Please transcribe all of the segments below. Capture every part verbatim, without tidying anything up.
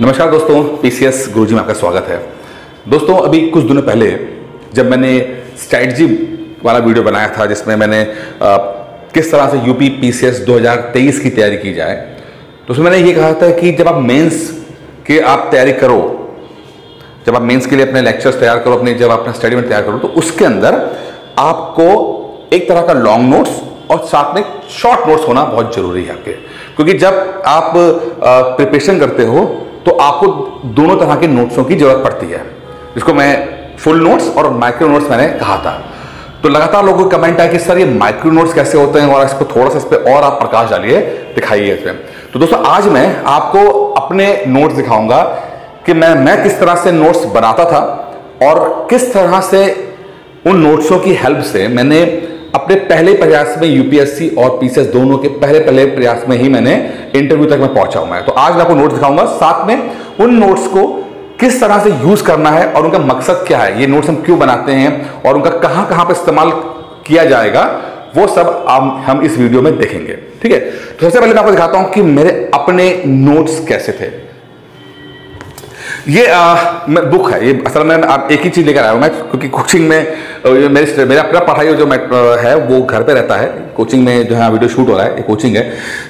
नमस्कार दोस्तों, पीसीएस गुरुजी में आपका स्वागत है। दोस्तों, अभी कुछ दिनों पहले जब मैंने स्ट्रैटजी वाला वीडियो बनाया था जिसमें मैंने आ, किस तरह से यूपी पीसीएस दो हज़ार तेईस की तैयारी की जाए, तो उसमें मैंने ये कहा था कि जब आप मेंस के आप तैयारी करो, जब आप मेंस के लिए अपने लेक्चर्स तैयार करो, अपने जब अपना स्टडी में तैयार करो, तो उसके अंदर आपको एक तरह का लॉन्ग नोट्स और साथ में शॉर्ट नोट्स होना बहुत ज़रूरी है आपके, क्योंकि जब आप प्रिपरेशन करते हो तो आपको दोनों तरह के नोट्सों की ज़रूरत पड़ती है, जिसको मैं फुल नोट्स और माइक्रो नोट्स मैंने कहा था। तो लगातार लोगों को कमेंट आया कि सर ये माइक्रो नोट्स कैसे होते हैं और इसको थोड़ा सा इस पर और आप प्रकाश डालिए, दिखाइए इसमें। तो दोस्तों, आज मैं आपको अपने नोट्स दिखाऊंगा कि मैं मैं किस तरह से नोट्स बनाता था और किस तरह से उन नोट्सों की हेल्प से मैंने अपने पहले प्रयास में यूपीएससी और पीसीएस दोनों के पहले पहले प्रयास में ही मैंने इंटरव्यू तक मैं पहुंचा हूं मैं। तो आज मैं आपको नोट्स दिखाऊंगा, साथ में उन नोट्स को किस तरह से यूज करना है और उनका मकसद क्या है, ये नोट्स हम क्यों बनाते हैं और उनका कहां कहां पर इस्तेमाल किया जाएगा, वो सब हम इस वीडियो में देखेंगे। ठीक है, तो सबसे पहले मैं आपको दिखाता हूं कि मेरे अपने नोट्स कैसे थे। ये मैं बुक है, ये असल में आप एक ही चीज़ लेकर आया हूँ मैं, क्योंकि कोचिंग में मेरे मेरा अपना पढ़ाई जो मैं है वो घर पे रहता है, कोचिंग में जो है वीडियो शूट हो रहा है, ये कोचिंग है।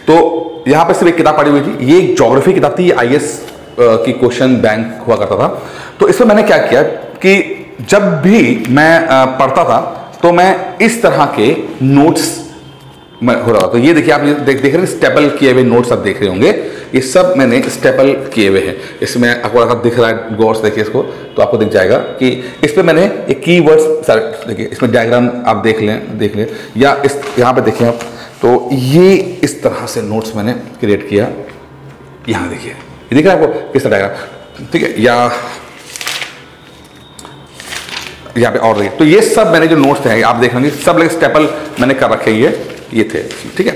तो यहाँ पे सिर्फ एक किताब पढ़ी हुई थी, ये एक ज्योग्राफी किताब थी, ये आईएएस की क्वेश्चन बैंक हुआ करता था। तो इसमें मैंने क्या किया कि जब भी मैं पढ़ता था तो मैं इस तरह के नोट्स मैं हो रहा था। तो ये देखिए, आप देख देख रहे हैं स्टेपल किए हुए नोट्स आप देख रहे होंगे, ये सब मैंने स्टेपल किए हुए हैं। इसमें आपको अगर दिख रहा है गौर से देखिए इसको, तो आपको दिख जाएगा कि इस पर मैंने ये की वर्ड्स सर देखिए, इसमें डायग्राम आप देख लें देख लें या इस यहाँ पे देखें आप, तो ये इस तरह से नोट्स मैंने क्रिएट किया। यहाँ देखिए, ये दिख रहा है आपको किस तरह डायग्राम, ठीक है, या यहाँ पे और देखिए। तो ये सब मैंने जो नोट्स हैं आप देखेंगे सब लगे स्टेपल मैंने कर रखे ये ये थे। ठीक है,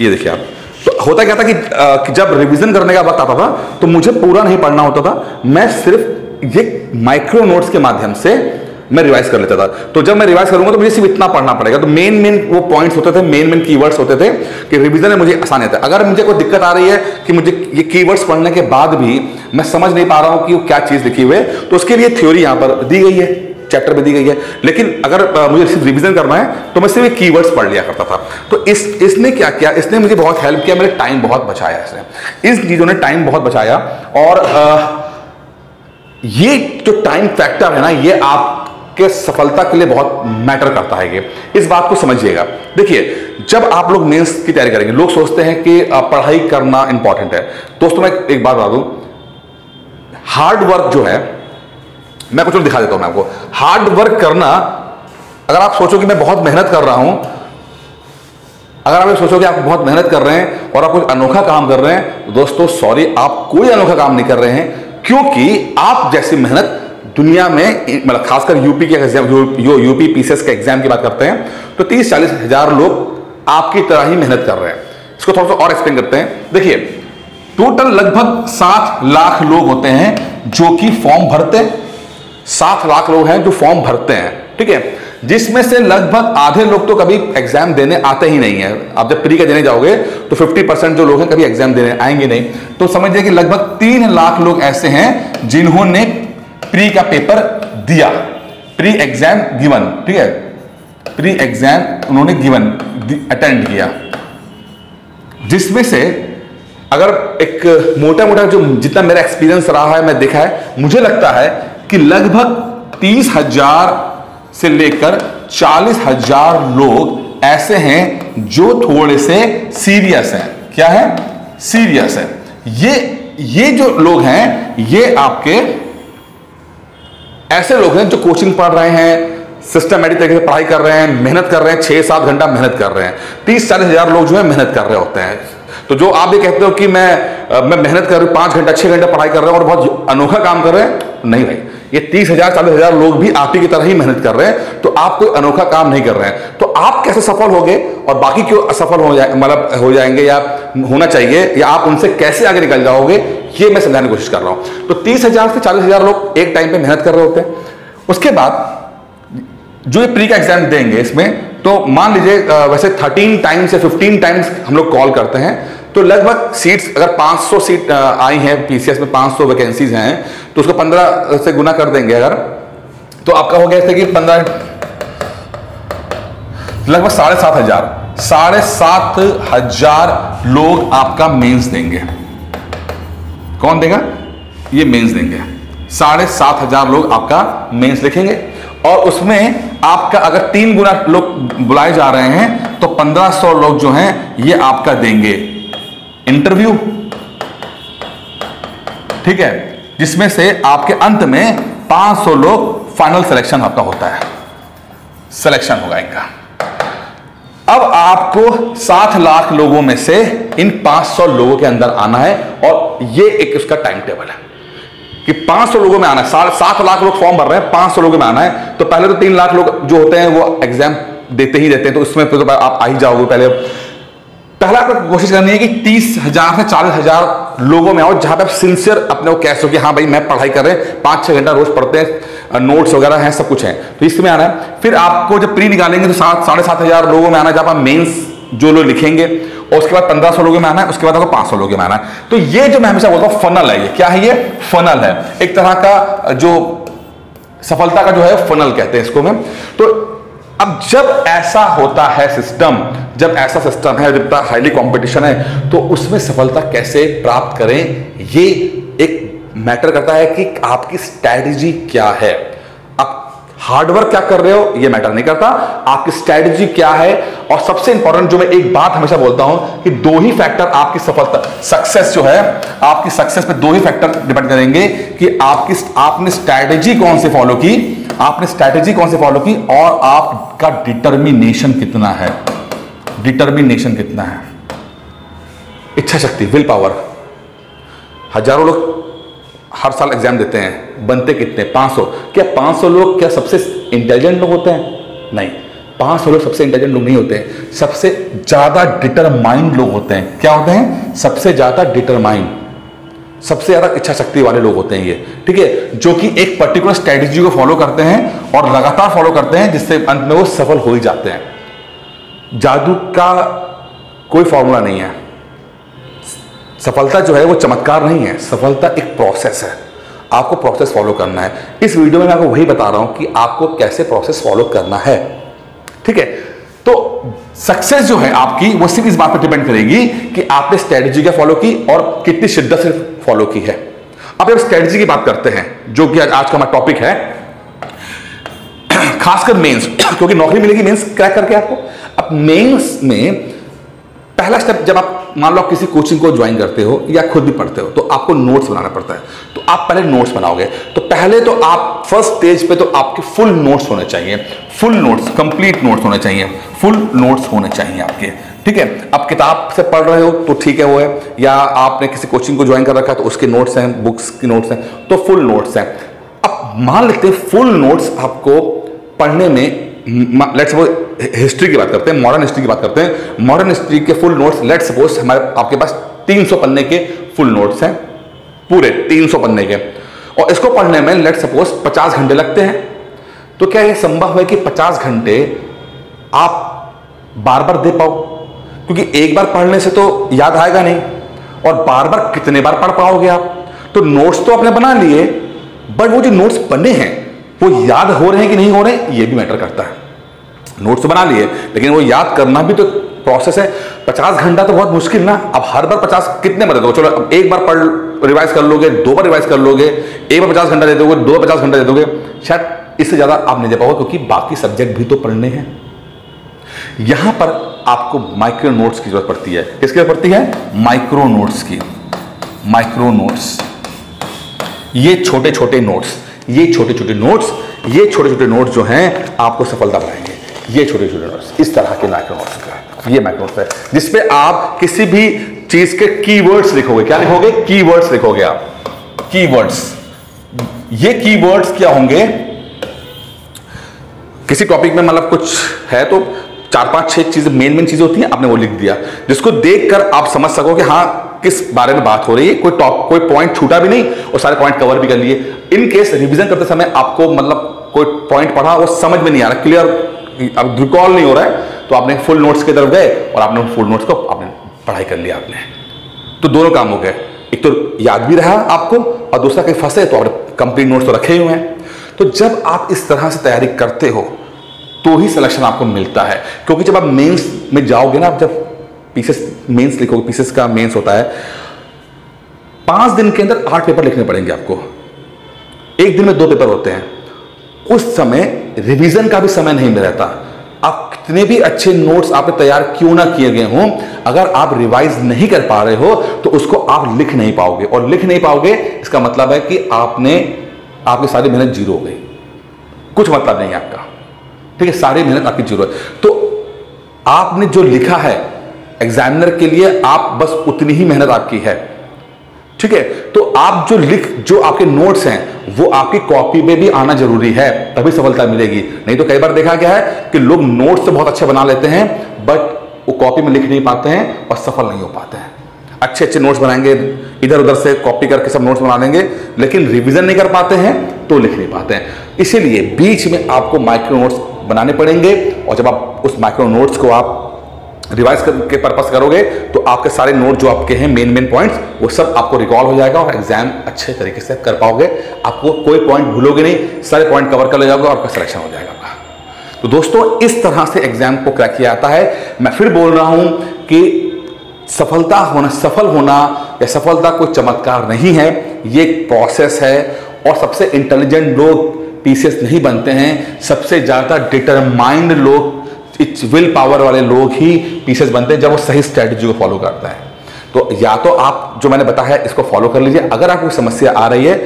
ये देखिए आप। तो होता क्या था कि, आ, कि जब रिवीजन करने का वक्त आता था तो मुझे पूरा नहीं पढ़ना होता था, मैं सिर्फ ये माइक्रो नोट्स के माध्यम से मैं रिवाइज कर लेता था। तो जब मैं रिवाइज करूंगा तो मुझे सिर्फ इतना पढ़ना पड़ेगा, तो मेन मेन वो पॉइंट्स होते थे, मेन मेन कीवर्ड्स होते थे कि रिवीजन में मुझे आसानी होता है। अगर मुझे कोई दिक्कत आ रही है कि मुझे ये कीवर्ड्स पढ़ने के बाद भी मैं समझ नहीं पा रहा हूँ कि वो क्या चीज़ लिखी हुई है, तो उसके लिए थ्योरी यहाँ पर दी गई है, चैप्टर में दी गई है। लेकिन अगर आ, मुझे सिर्फ रिवीजन करना है तो मैं सिर्फ कीवर्ड्स पढ़ लिया करता था। तो इस इसने क्या किया, इसने मुझे बहुत हेल्प किया, मेरे टाइम बहुत बचाया इसने, इस चीज़ों ने टाइम बहुत बचाया। और आ, ये जो टाइम फैक्टर है ना, ये आपके सफलता के लिए बहुत मैटर करता है। ये इस बात को समझिएगा। देखिए, जब आप लोग मेंस की तैयारी करेंगे, लोग सोचते हैं कि पढ़ाई करना इंपॉर्टेंट है। दोस्तों, मैं एक बात बता दूँ, हार्ड वर्क जो है, मैं कुछ और दिखा देता हूं मैं आपको, हार्ड वर्क करना, अगर आप सोचो कि मैं बहुत मेहनत कर रहा हूं, अगर आप सोचो कि आप बहुत मेहनत कर रहे हैं और आप कुछ अनोखा काम कर रहे हैं, तो दोस्तों सॉरी, आप कोई अनोखा काम नहीं कर रहे हैं, क्योंकि आप जैसी मेहनत दुनिया में, मतलब खासकर यूपी के एग्जाम, जो यूपी पीसीएस के एग्जाम की बात करते हैं, तो तीस चालीस हजार लोग आपकी तरह ही मेहनत कर रहे हैं। इसको थोड़ा सा और एक्सप्लेन करते हैं। देखिए, टोटल लगभग सात लाख लोग होते हैं जो कि फॉर्म भरते हैं, सात लाख लोग हैं जो फॉर्म भरते हैं। ठीक है, जिसमें से लगभग आधे लोग तो कभी एग्जाम देने आते ही नहीं है। आप जब प्री का देने जाओगे तो पचास परसेंट जो लोग हैं कभी एग्जाम देने आएंगे नहीं। तो समझिए कि लगभग तीन लाख लोग ऐसे हैं जिन्होंने प्री का पेपर दिया, प्री एग्जाम गिवन। ठीक है, प्री एग्जाम उन्होंने गिवन अटेंड किया, जिसमें से अगर एक मोटा मोटा जो जितना मेरा एक्सपीरियंस रहा है, मैं देखा है, मुझे लगता है कि लगभग तीस हजार से लेकर चालीस हजार लोग ऐसे हैं जो थोड़े से सीरियस हैं। क्या है? सीरियस है। ये ये जो लोग हैं, ये आपके ऐसे लोग हैं जो कोचिंग पढ़ रहे हैं, सिस्टमेटिक तरीके से पढ़ाई कर रहे हैं, मेहनत कर रहे हैं, छह सात घंटा मेहनत कर रहे हैं। तीस चालीस हजार लोग जो है मेहनत कर रहे होते हैं। तो जो आप भी कहते हो कि मैं मैं मेहनत कर रहा हूँ, पाँच घंटा छः घंटा पढ़ाई कर रहा हूँ और बहुत अनोखा काम कर रहे हैं, नहीं भाई, ये तीस हजार चालीस हजार लोग भी आप ही की तरह ही मेहनत कर रहे हैं, तो आप कोई अनोखा काम नहीं कर रहे हैं। तो आप कैसे सफल हो गए और बाकी क्यों असफल हो जाए, मतलब हो जाएंगे या होना चाहिए, या आप उनसे कैसे आगे निकल जाओगे, ये मैं समझाने की कोशिश कर रहा हूँ। तो तीस हजार से चालीस हजार लोग एक टाइम पर मेहनत कर रहे होते हैं। उसके बाद जो ये प्री का एग्जाम देंगे, इसमें तो मान लीजिए वैसे थर्टीन टाइम्स या फिफ्टीन टाइम्स हम लोग कॉल करते हैं, तो लगभग सीट्स अगर पाँच सौ सीट आई हैं पीसीएस में, पाँच सौ वैकेंसीज हैं, तो उसको पंद्रह से गुना कर देंगे अगर, तो आपका हो गया इससे कि पंद्रह लगभग साढ़े सात हजार साढ़े सात हजार लोग आपका मेंस देंगे। कौन देगा? ये मेंस देंगे। साढ़े सात हजार लोग आपका मेंस लिखेंगे और उसमें आपका अगर तीन गुना लोग बुलाए जा रहे हैं तो पंद्रह सौ लोग जो हैं ये आपका देंगे इंटरव्यू, ठीक है, जिसमें से आपके अंत में पांच सौ लोग फाइनल सिलेक्शन आपका होता है, सिलेक्शन होगा इनका। अब आपको सात लाख लोगों में से इन पांच सौ लोगों के अंदर आना है और ये एक उसका टाइम टेबल है कि पाँच सौ लोगों में आना है। साढ़े सात लाख लोग फॉर्म भर रहे हैं, पाँच सौ लोगों में आना है, तो पहले तो तीन लाख लोग जो होते हैं वो एग्जाम देते ही रहते हैं, तो उसमें तो आप आ ही जाओगे। पहले पहला आपको कोशिश करनी है कि तीस हजार से चालीस हजार लोगों में आओ जहाँ पे आप सिंसियर अपने को कह सो कि हाँ भाई मैं पढ़ाई कर रहे हैं, पाँच छः घंटा रोज पढ़ते हैं, नोट्स वगैरह हैं, सब कुछ है, तो इसमें आना है। फिर आपको जब प्री निकालेंगे तो सात साढ़े सात हजार लोगों में आना है जहाँ आप मेन्स जो लोग लिखेंगे, और उसके बाद पंद्रह सौ लोगों में आना है, उसके बाद आपको पाँच सौ लोगों में आना है। तो ये जो मैं हमेशा बोलता हूँ फनल है, ये क्या है? ये फनल है, एक तरह का जो सफलता का जो है फनल कहते हैं इसको। मैं तो अब जब ऐसा होता है सिस्टम, जब ऐसा सिस्टम है, जब इतना हाईली कॉम्पिटिशन है, तो उसमें सफलता कैसे प्राप्त करें ये एक मैटर करता है कि आपकी स्ट्रैटेजी क्या है। हार्डवर्क क्या कर रहे हो ये मैटर नहीं करता, आपकी स्ट्रैटेजी क्या है। और सबसे इंपॉर्टेंट जो मैं एक बात हमेशा बोलता हूं कि दो ही फैक्टर आपकी सफलता सक्सेस जो है, आपकी सक्सेस पे दो ही फैक्टर डिपेंड करेंगे कि आपकी आपने स्ट्रैटेजी कौन से फॉलो की, आपने स्ट्रैटेजी कौन से फॉलो की और आपका डिटर्मिनेशन कितना है, डिटर्मिनेशन कितना है, इच्छा शक्ति, विल पावर। हजारों लोग हर साल एग्जाम देते हैं, बनते कितने? पाँच सौ। क्या पाँच सौ लोग क्या सबसे इंटेलिजेंट लोग होते हैं? नहीं, पाँच सौ लोग सबसे इंटेलिजेंट लोग नहीं होते हैं, सबसे ज़्यादा डिटरमाइंड लोग होते हैं। क्या होते हैं? सबसे ज़्यादा डिटरमाइंड, सबसे ज़्यादा इच्छा शक्ति वाले लोग होते हैं ये, ठीक है, जो कि एक पर्टिकुलर स्ट्रैटेजी को फॉलो करते हैं और लगातार फॉलो करते हैं, जिससे अंत में वो सफल हो ही जाते हैं। जादू का कोई फॉर्मूला नहीं है, सफलता जो है वो चमत्कार नहीं है, सफलता एक प्रोसेस है, आपको प्रोसेस फॉलो करना है। इस वीडियो में मैं आपको वही बता रहा हूं कि आपको कैसे प्रोसेस फॉलो करना है, ठीक है। तो सक्सेस जो है आपकी वो सिर्फ इस बात पर डिपेंड करेगी कि आपने स्ट्रैटेजी क्या फॉलो की और कितनी शिद्दत से फॉलो की है। अब स्ट्रैटेजी की बात करते हैं जो कि आज का हमारा टॉपिक है, खासकर मेन्स, क्योंकि नौकरी मिलेगी मेन्स क्रैक करके आपको। अब मेन्स में पहला स्टेप, जब आप मान लो किसी कोचिंग को ज्वाइन करते हो या खुद भी पढ़ते हो तो आपको नोट्स बनाना पड़ता है, तो आप पहले नोट्स बनाओगे। तो पहले तो आप फर्स्ट स्टेज पे तो आपके फुल नोट्स होने चाहिए, फुल नोट्स, कंप्लीट नोट्स होने चाहिए, फुल नोट्स होने चाहिए आपके, ठीक है। आप किताब से पढ़ रहे हो तो ठीक है वो है, या आपने किसी कोचिंग को ज्वाइन कर रखा है तो उसके नोट्स हैं, बुक्स की नोट्स हैं, तो फुल नोट्स हैं। अब मान लेते हैं फुल नोट्स आपको पढ़ने में, लेट्स सपोज हिस्ट्री की बात करते हैं, मॉडर्न हिस्ट्री की बात करते हैं, मॉडर्न हिस्ट्री के फुल नोट्स लेट्स सपोज हमारे आपके पास तीन सौ पन्ने के फुल नोट्स हैं, पूरे तीन सौ पन्ने के, और इसको पढ़ने में लेट्स सपोज पचास घंटे लगते हैं। तो क्या ये संभव है कि पचास घंटे आप बार बार दे पाओ? क्योंकि एक बार पढ़ने से तो याद आएगा नहीं, और बार बार कितने बार पढ़ पाओगे आप? तो नोट्स तो आपने बना लिए, बट वो जो नोट्स बने हैं वो याद हो रहे हैं कि नहीं हो रहे हैं ये भी मैटर करता है। नोट्स बना लिए लेकिन वो याद करना भी तो प्रोसेस है, पचास घंटा तो बहुत मुश्किल ना। अब हर बार पचास कितने बार दे दोगे? चलो अब एक बार पढ़ रिवाइज कर लोगे, दो बार रिवाइज कर लोगे, एक बार पचास घंटा दे दोगे, दो बार पचास घंटा दे दोगे, शायद इससे ज़्यादा आप नहीं दे पाओगे क्योंकि बाकी सब्जेक्ट भी तो पढ़ने हैं। यहाँ पर आपको माइक्रो नोट्स की जरूरत पड़ती है। किसकी जरूरत पड़ती है? माइक्रो नोट्स की। माइक्रो नोट्स, ये छोटे छोटे नोट्स, ये छोटे छोटे नोट्स, ये छोटे छोटे नोट्स जो हैं आपको सफलता बनाएंगे। ये छोटे छोटे नोट्स, इस तरह के माइक्रो नोट्स का, ये माइक्रो नोट्स है जिसपे आप किसी भी चीज के कीवर्ड्स लिखोगे। क्या लिखोगे? कीवर्ड्स लिखोगे आप, कीवर्ड्स। ये कीवर्ड्स क्या होंगे? किसी टॉपिक में मतलब कुछ है तो चार पांच छह चीजें, मेन मेन चीजें होती हैं, आपने वो लिख दिया जिसको देखकर आप समझ सको कि हाँ किस बारे में बात हो रही है, कोई टॉप कोई पॉइंट छूटा भी नहीं और सारे पॉइंट कवर भी कर लिए। इन केस रिवीजन करते समय आपको मतलब कोई पॉइंट पढ़ा वो समझ में नहीं आ रहा, क्लियर अब रिकॉल नहीं हो रहा है, तो आपने फुल नोट्स की तरफ गए और आपने फुल नोट्स को आपने पढ़ाई कर लिया आपने। तो दोनों काम हो गए, एक तो याद भी रहा आपको और दूसरा कहीं फंसे तो आप कंप्लीट नोट्स तो रखे हुए हैं। तो जब आप इस तरह से तैयारी करते हो तो ही सिलेक्शन आपको मिलता है, क्योंकि जब आप मेंस में जाओगे ना, आप जब पीसीएस मेंस लिखोगे, पीसीएस का मेंस होता है, पाँच दिन के अंदर आठ पेपर लिखने पड़ेंगे आपको, एक दिन में दो पेपर होते हैं। उस समय रिवीजन का भी समय नहीं रहता, आप कितने भी अच्छे नोट्स आपने तैयार क्यों ना किए गए हों, अगर आप रिवाइज नहीं कर पा रहे हो तो उसको आप लिख नहीं पाओगे, और लिख नहीं पाओगे इसका मतलब है कि आपने आपकी सारी मेहनत जीरो हो गई, कुछ मतलब नहीं है आपका, ठीक है, सारी मेहनत आपकी जीरो है। तो आपने जो लिखा है एग्जामिनर के लिए, आप बस उतनी ही मेहनत आपकी है, ठीक है। तो आप जो लिख जो आपके नोट्स हैं वो आपकी कॉपी में भी आना जरूरी है, तभी सफलता मिलेगी। नहीं तो कई बार देखा गया है कि लोग नोट्स तो बहुत अच्छे बना लेते हैं बट वो कॉपी में लिख नहीं पाते हैं और सफल नहीं हो पाते हैं। अच्छे अच्छे नोट्स बनाएंगे, इधर उधर से कॉपी करके सब नोट्स बना देंगे, लेकिन रिविजन नहीं कर पाते हैं तो लिख नहीं पाते हैं। इसीलिए बीच में आपको माइक्रो नोट्स बनाने पड़ेंगे, और जब आप उस माइक्रो नोट्स को आप रिवाइज के पर्पस करोगे तो आपके सारे नोट जो आपके हैं मेन मेन पॉइंट्स वो सब आपको रिकॉल हो जाएगा और एग्जाम अच्छे तरीके से कर पाओगे, आपको कोई पॉइंट भूलोगे नहीं, सारे पॉइंट कवर कर ले जाओगे और आपका सिलेक्शन हो जाएगा आपका। तो दोस्तों इस तरह से एग्जाम को क्रैक किया जाता है। मैं फिर बोल रहा हूँ कि सफलता होना सफल होना या सफलता कोई चमत्कार नहीं है, ये एक प्रोसेस है, और सबसे इंटेलिजेंट लोग पीसीएस नहीं बनते हैं, सबसे ज़्यादा डिटरमाइंड लोग, इट्स विल पावर वाले लोग ही पीसीएस बनते हैं, जब वो सही स्ट्रैटेजी को फॉलो करता है। तो या तो आप जो मैंने बताया है इसको फॉलो कर लीजिए। अगर आपको समस्या आ रही है,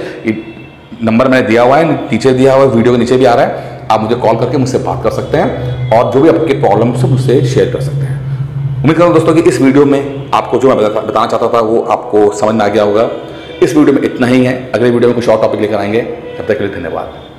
नंबर मैंने दिया हुआ है, नीचे दिया हुआ है, वीडियो के नीचे भी आ रहा है, आप मुझे कॉल करके मुझसे बात कर सकते हैं और जो भी आपके प्रॉब्लम्स हो मुझसे शेयर कर सकते हैं। उम्मीद करता हूँ दोस्तों कि इस वीडियो में आपको जो मैं बताना चाहता था वो आपको समझ में आ गया होगा। इस वीडियो में इतना ही है, अगले वीडियो में कुछ और टॉपिक लेकर आएंगे, तब तक के लिए धन्यवाद।